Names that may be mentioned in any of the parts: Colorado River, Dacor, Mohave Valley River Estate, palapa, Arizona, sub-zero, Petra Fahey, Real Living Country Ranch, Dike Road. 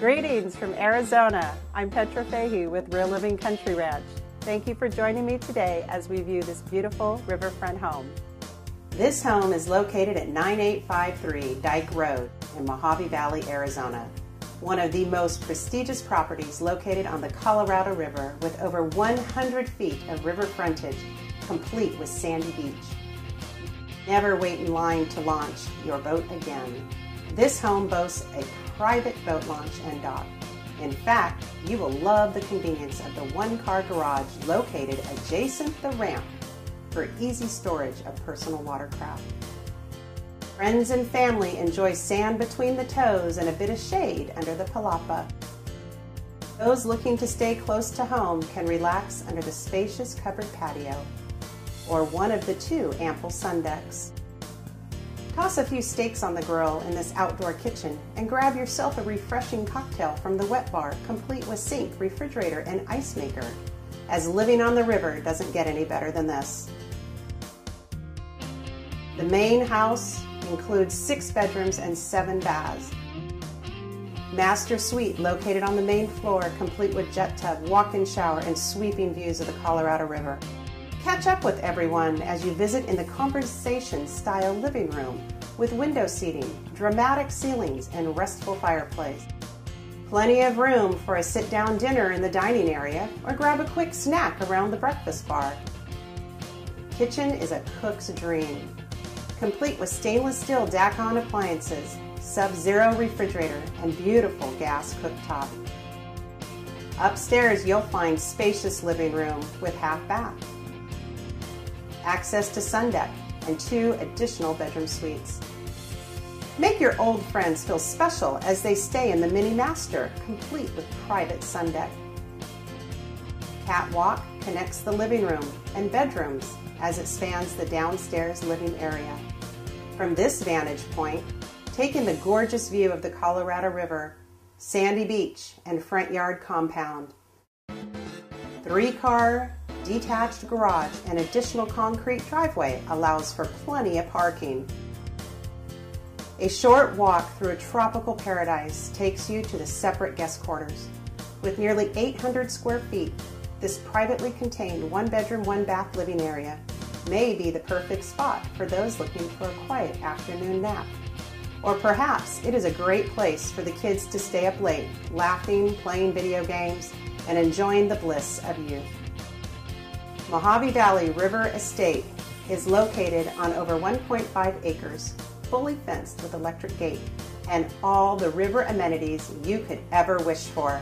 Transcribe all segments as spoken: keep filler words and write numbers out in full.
Greetings from Arizona. I'm Petra Fahey with Real Living Country Ranch. Thank you for joining me today as we view this beautiful riverfront home. This home is located at nine eight five three Dyke Road in Mohave Valley, Arizona. One of the most prestigious properties located on the Colorado River with over one hundred feet of river frontage, complete with sandy beach. Never wait in line to launch your boat again. This home boasts a private boat launch and dock. In fact, you will love the convenience of the one-car garage located adjacent the ramp for easy storage of personal watercraft. Friends and family enjoy sand between the toes and a bit of shade under the palapa. Those looking to stay close to home can relax under the spacious covered patio or one of the two ample sun decks. Toss a few steaks on the grill in this outdoor kitchen and grab yourself a refreshing cocktail from the wet bar, complete with sink, refrigerator, and ice maker, as living on the river doesn't get any better than this. The main house includes six bedrooms and seven baths. Master suite located on the main floor, complete with jet tub, walk-in shower, and sweeping views of the Colorado River. Catch up with everyone as you visit in the conversation-style living room with window seating, dramatic ceilings, and restful fireplace. Plenty of room for a sit-down dinner in the dining area or grab a quick snack around the breakfast bar. Kitchen is a cook's dream, complete with stainless steel Dacor appliances, sub-zero refrigerator, and beautiful gas cooktop. Upstairs, you'll find spacious living room with half bath, access to sun deck, and two additional bedroom suites. Make your old friends feel special as they stay in the mini master, complete with private sun deck. Catwalk connects the living room and bedrooms as it spans the downstairs living area. From this vantage point, take in the gorgeous view of the Colorado River, sandy beach, and front yard compound. Three-car detached garage and additional concrete driveway allows for plenty of parking. A short walk through a tropical paradise takes you to the separate guest quarters. With nearly eight hundred square feet, this privately contained one-bedroom, one-bath living area may be the perfect spot for those looking for a quiet afternoon nap. Or perhaps it is a great place for the kids to stay up late, laughing, playing video games, and enjoying the bliss of youth. Mohave Valley River Estate is located on over one point five acres, fully fenced with electric gate, and all the river amenities you could ever wish for.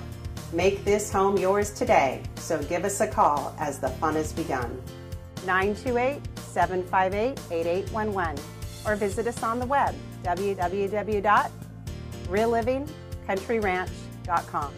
Make this home yours today, so give us a call as the fun has begun. nine two eight, seven five eight, eight eight one one, or visit us on the web, w w w dot real living country ranch dot com.